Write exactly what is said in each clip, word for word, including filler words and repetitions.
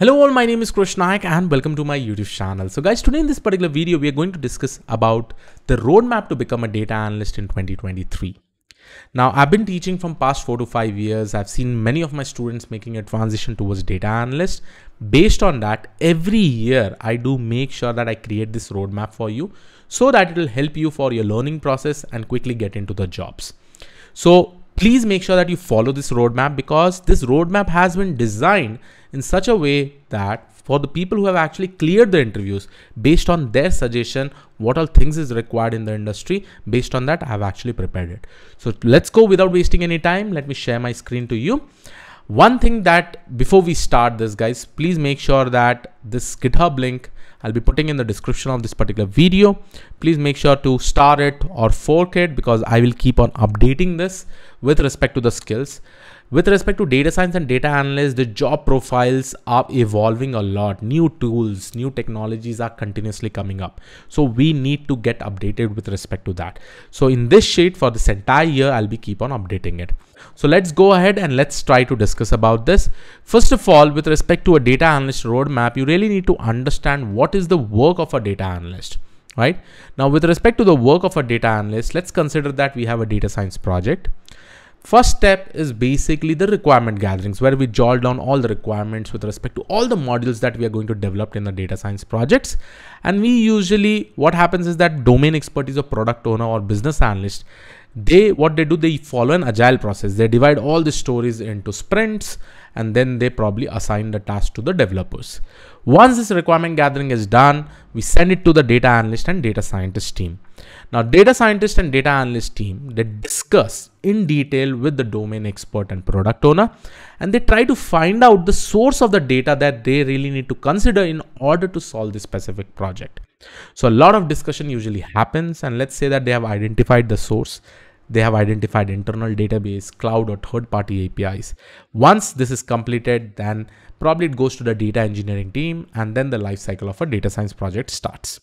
Hello all, my name is Krish Naik and welcome to my YouTube channel. So guys, today in this particular video, we are going to discuss about the roadmap to become a data analyst in twenty twenty-three. Now, I've been teaching from past four to five years. I've seen many of my students making a transition towards data analyst. Based on that, every year I do make sure that I create this roadmap for you so that it will help you for your learning process and quickly get into the jobs. So please make sure that you follow this roadmap because this roadmap has been designed in such a way that for the people who have actually cleared the interviews, based on their suggestion, what all things is required in the industry, based on that, I have actually prepared it. So let's go without wasting any time. Let me share my screen to you. One thing that before we start this, guys, please make sure that this GitHub link I'll be putting in the description of this particular video. Please make sure to star it or fork it because I will keep on updating this with respect to the skills. With respect to data science and data analysts, the job profiles are evolving a lot. New tools, new technologies are continuously coming up. So we need to get updated with respect to that. So in this sheet for this entire year, I'll be keep on updating it. So let's go ahead and let's try to discuss about this. First of all, with respect to a data analyst roadmap, you really need to understand what is the work of a data analyst. Right? Now, with respect to the work of a data analyst, let's consider that we have a data science project. First step is basically the requirement gatherings where we jot down all the requirements with respect to all the modules that we are going to develop in the data science projects. And we usually, what happens is that domain expertise of product owner or business analyst, they, what they do, they follow an agile process. They divide all the stories into sprints and then they probably assign the task to the developers. Once this requirement gathering is done, we send it to the data analyst and data scientist team. Now, data scientist and data analyst team, they discuss in detail with the domain expert and product owner, and they try to find out the source of the data that they really need to consider in order to solve this specific project. So a lot of discussion usually happens, and let's say that they have identified the source. They have identified internal database, cloud, or third-party A P Is. Once this is completed, then probably it goes to the data engineering team, and then the life cycle of a data science project starts.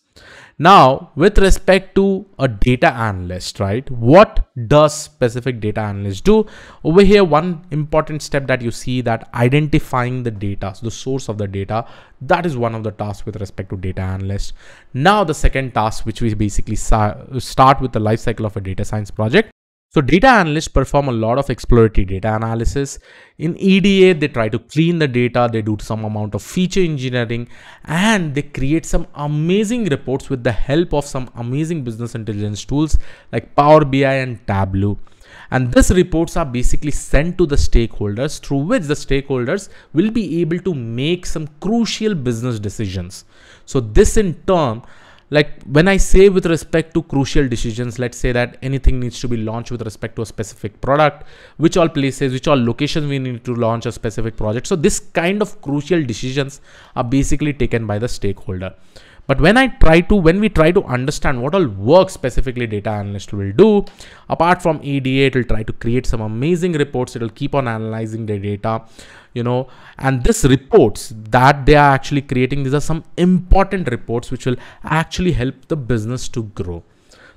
Now, with respect to a data analyst, right? What does specific data analyst do? Over here, one important step that you see that identifying the data, so the source of the data, that is one of the tasks with respect to data analyst. Now, the second task, which we basically start with the life cycle of a data science project. So data analysts perform a lot of exploratory data analysis. In E D A, they try to clean the data, they do some amount of feature engineering, and they create some amazing reports with the help of some amazing business intelligence tools like Power B I and Tableau. And these reports are basically sent to the stakeholders through which the stakeholders will be able to make some crucial business decisions. So this in turn, like when I say with respect to crucial decisions, let's say that anything needs to be launched with respect to a specific product, which all places, which all locations we need to launch a specific project. So this kind of crucial decisions are basically taken by the stakeholder. But when I try to, when we try to understand what all work specifically data analyst will do, apart from E D A, it will try to create some amazing reports. It will keep on analyzing the data, you know, and this reports that they are actually creating, these are some important reports which will actually help the business to grow.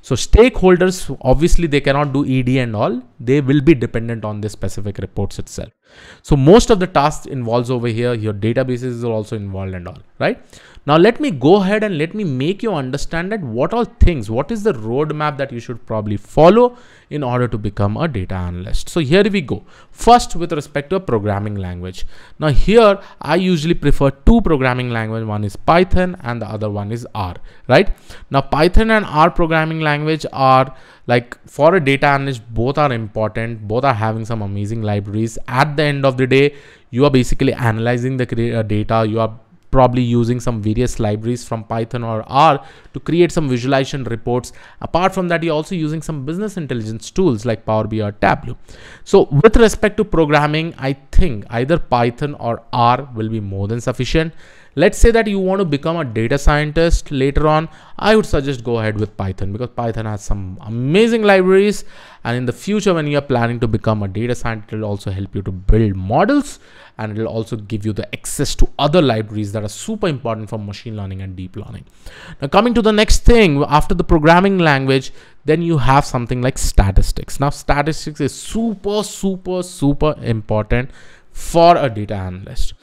So stakeholders, obviously they cannot do E D and all, they will be dependent on the specific reports itself. So most of the tasks involves over here, your databases are also involved and all, right? Now let me go ahead and let me make you understand that what all things, what is the roadmap that you should probably follow in order to become a data analyst. So here we go. First, with respect to a programming language. Now here, I usually prefer two programming languages. One is Python and the other one is R, right? Now Python and R programming language are like for a data analyst, both are important. Both are having some amazing libraries. At the end of the day, you are basically analyzing the data. You are probably using some various libraries from Python or R to create some visualization reports. Apart from that, you're also using some business intelligence tools like Power B I or Tableau. So with respect to programming, I think either Python or R will be more than sufficient. Let's say that you want to become a data scientist later on, I would suggest go ahead with Python because Python has some amazing libraries. And in the future, when you are planning to become a data scientist, it will also help you to build models and it will also give you the access to other libraries that are super important for machine learning and deep learning. Now, coming to the next thing, after the programming language, then you have something like statistics. Now, statistics is super, super, super important for a data analyst.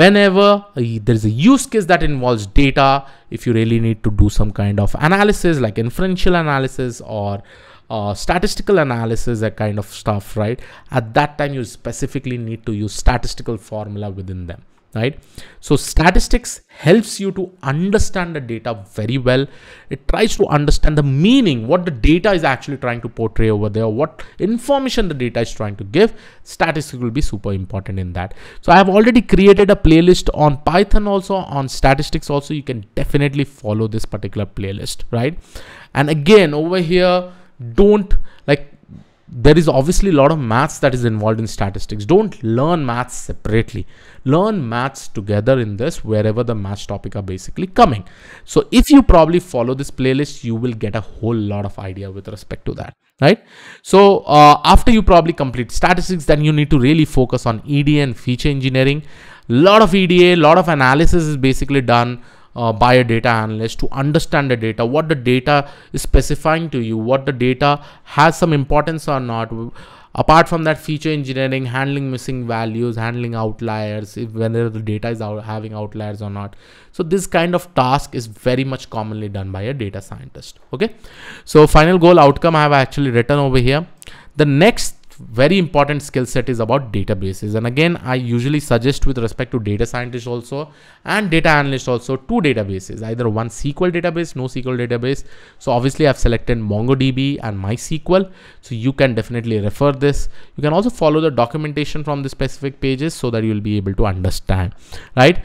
Whenever there's a use case that involves data, if you really need to do some kind of analysis like inferential analysis or uh, statistical analysis, that kind of stuff, right? At that time, you specifically need to use statistical formula within them, right? So statistics helps you to understand the data very well. It tries to understand the meaning, what the data is actually trying to portray over there, what information the data is trying to give. Statistics will be super important in that. So I have already created a playlist on Python, also on statistics also. You can definitely follow this particular playlist, right? And again, over here, don't like, there is obviously a lot of maths that is involved in statistics. Don't learn maths separately. Learn maths together in this, wherever the maths topic are basically coming. So if you probably follow this playlist, you will get a whole lot of idea with respect to that, right? So uh, after you probably complete statistics, then you need to really focus on E D A and feature engineering. A lot of E D A, a lot of analysis is basically done Uh, by a data analyst to understand the data, what the data is specifying to you, what the data has some importance or not. Apart from that, feature engineering, handling missing values, handling outliers, if whether the data is out having outliers or not. So this kind of task is very much commonly done by a data scientist. Okay, so final goal outcome I have actually written over here. The next very important skill set is about databases, and again I usually suggest with respect to data scientists also and data analysts also two databases, either one S Q L database, no S Q L database. So obviously I've selected MongoDB and MySQL, so you can definitely refer this. You can also follow the documentation from the specific pages so that you'll be able to understand, right?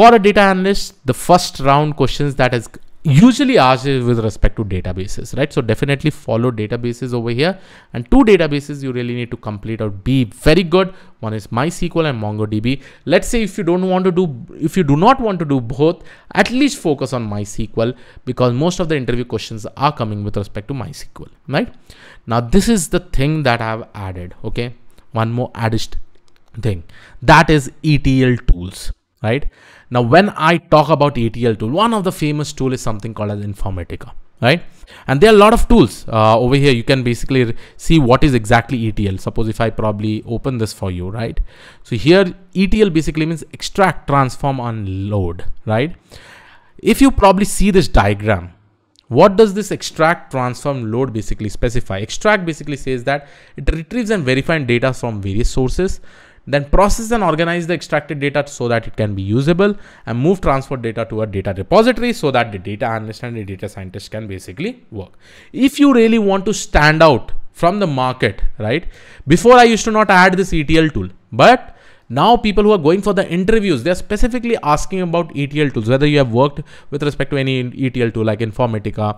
For a data analyst, the first round questions that is usually asked is with respect to databases, right? So definitely follow databases over here, and two databases you really need to complete or be very good. One is MySQL and MongoDB. Let's say if you don't want to do, if you do not want to do both, at least focus on MySQL, because most of the interview questions are coming with respect to MySQL, right? Now this is the thing that I have added. Okay, one more added thing, that is E T L tools, right? Now, when I talk about E T L tool, one of the famous tool is something called as Informatica, right? And there are a lot of tools uh, over here. You can basically see what is exactly E T L. Suppose if I probably open this for you, right? So here E T L basically means extract, transform, unload, right? If you probably see this diagram, what does this extract, transform, load basically specify? Extract basically says that it retrieves and verifies data from various sources, then process and organize the extracted data so that it can be usable, and move transfer data to a data repository so that the data analyst and the data scientist can basically work. If you really want to stand out from the market, right? Before I used to not add this E T L tool, but now people who are going for the interviews, they're specifically asking about E T L tools, whether you have worked with respect to any E T L tool like Informatica,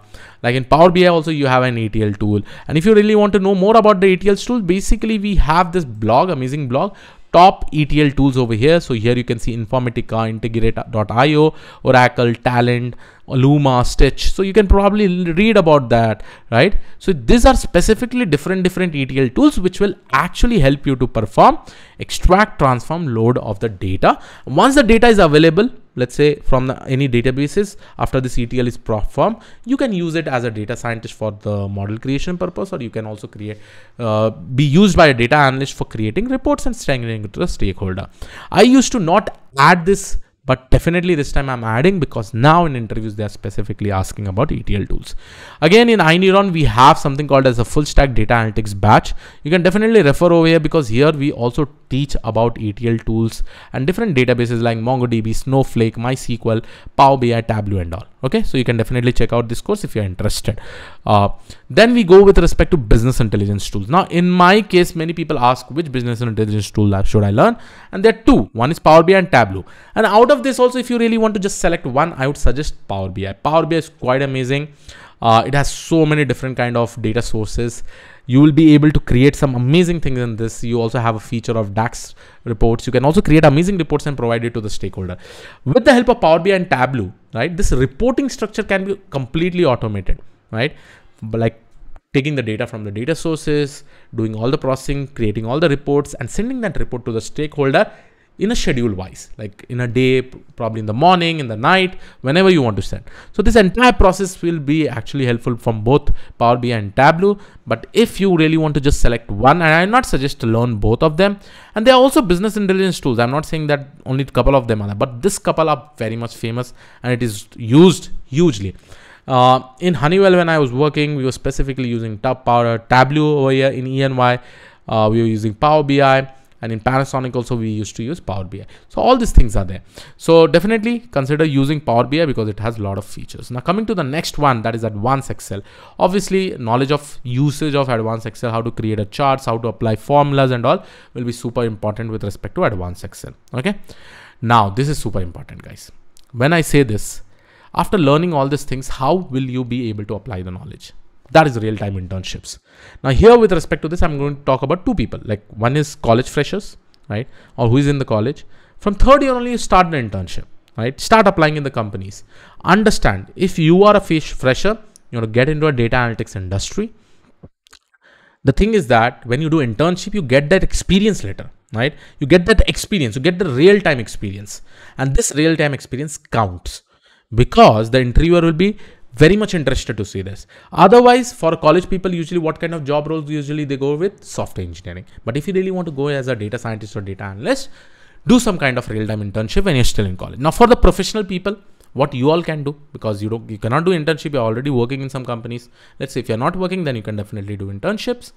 like in Power B I also you have an E T L tool. And if you really want to know more about the E T L tool, basically we have this blog, amazing blog, top E T L tools over here. So here you can see Informatica, Integrate dot i o, Oracle, Talend, Luma, Stitch. So you can probably read about that, right? So these are specifically different, different E T L tools which will actually help you to perform extract, transform, load of the data. Once the data is available, let's say from the, any databases, after this E T L is performed, you can use it as a data scientist for the model creation purpose, or you can also create, uh, be used by a data analyst for creating reports and strengthening to the stakeholder. I used to not add this, but definitely this time I'm adding, because now in interviews, they're specifically asking about E T L tools. Again, in iNeuron, we have something called as a full stack data analytics batch. You can definitely refer over here, because here we also teach about E T L tools and different databases like MongoDB, Snowflake, MySQL, Power B I, Tableau and all. Okay, so you can definitely check out this course if you're interested. Uh, then we go with respect to business intelligence tools. Now, in my case, many people ask which business intelligence tool should I learn? And there are two. One is Power B I and Tableau. And out of this also, if you really want to just select one, I would suggest Power B I. Power B I is quite amazing. Uh, it has so many different kind of data sources. You will be able to create some amazing things in this. You also have a feature of DAX reports. You can also create amazing reports and provide it to the stakeholder. With the help of Power B I and Tableau, right, this reporting structure can be completely automated, right? But like taking the data from the data sources, doing all the processing, creating all the reports and sending that report to the stakeholder in a schedule wise, like in a day, probably in the morning, in the night, whenever you want to send. So this entire process will be actually helpful from both Power B I and Tableau. But if you really want to just select one, and I'm not suggest to learn both of them, and they are also business intelligence tools. I'm not saying that only a couple of them are there, but this couple are very much famous and it is used hugely. Uh, in Honeywell, when I was working, we were specifically using top power Tableau over here. In E N Y, uh, we were using Power B I. And in Panasonic also, we used to use Power B I. So all these things are there. So definitely consider using Power B I because it has a lot of features. Now coming to the next one, that is Advanced Excel. Obviously, knowledge of usage of Advanced Excel, how to create a charts, how to apply formulas and all will be super important with respect to Advanced Excel. Okay. Now this is super important, guys. When I say this, after learning all these things, how will you be able to apply the knowledge? That is real-time internships. Now here with respect to this, I'm going to talk about two people. Like one is college freshers, right? Or who is in the college. From third year only you start an internship, right? Start applying in the companies. Understand, if you are a fish fresher, you want to get into a data analytics industry. The thing is that when you do internship, you get that experience later, right? You get that experience, you get the real-time experience. And this real-time experience counts because the interviewer will be very much interested to see this. Otherwise, for college people, usually what kind of job roles usually they go with? Software engineering. But if you really want to go as a data scientist or data analyst, do some kind of real-time internship when you're still in college. Now for the professional people, what you all can do, because you don't, you cannot do internship, you're already working in some companies. Let's say if you're not working, then you can definitely do internships.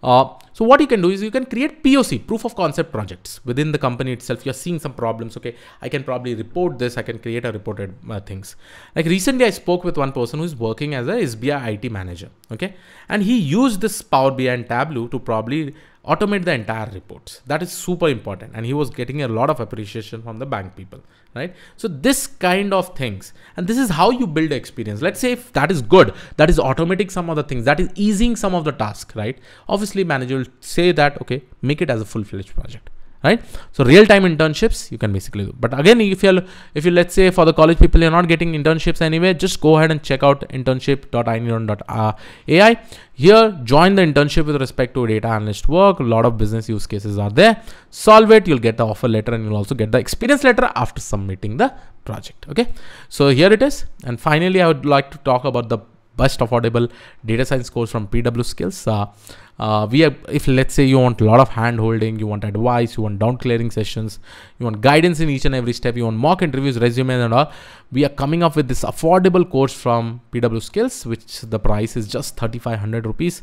Uh, so what you can do is you can create P O C, proof of concept projects within the company itself. You're seeing some problems. Okay, I can probably report this. I can create a reported uh, things. Like recently I spoke with one person who's working as a S B I I T manager. Okay. And he used this Power B I and Tableau to probably automate the entire reports. That is super important. And he was getting a lot of appreciation from the bank people, right? So this kind of things, and this is how you build experience. Let's say if that is good, that is automating some of the things, that is easing some of the task, right? Obviously manager will say that, okay, make it as a full-fledged project, right? So real-time internships you can basically do. But again, if you're, if you, let's say for the college people, you're not getting internships anyway, just go ahead and check out internship dot i neuron dot a i. Here, join the internship with respect to data analyst work. A lot of business use cases are there. Solve it. You'll get the offer letter and you'll also get the experience letter after submitting the project. Okay. So here it is. And finally, I would like to talk about the best affordable data science course from P W Skills. Uh, uh, we have, if let's say you want a lot of hand holding, you want advice, you want down clearing sessions, you want guidance in each and every step, you want mock interviews, resumes and all, we are coming up with this affordable course from P W Skills, which the price is just three thousand five hundred rupees.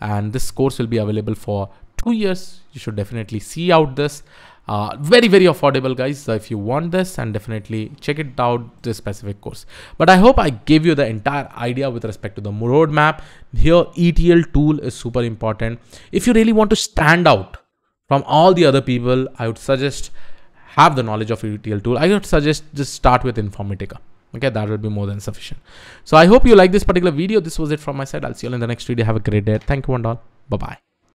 And this course will be available for two years. You should definitely see out this. Uh, very, very affordable, guys. So if you want this, and definitely check it out, this specific course. But I hope I gave you the entire idea with respect to the roadmap. Here, E T L tool is super important. If you really want to stand out from all the other people, I would suggest have the knowledge of E T L tool. I would suggest just start with Informatica. Okay, that will be more than sufficient. So I hope you like this particular video. This was it from my side. I'll see you all in the next video. Have a great day. Thank you and all. Bye-bye.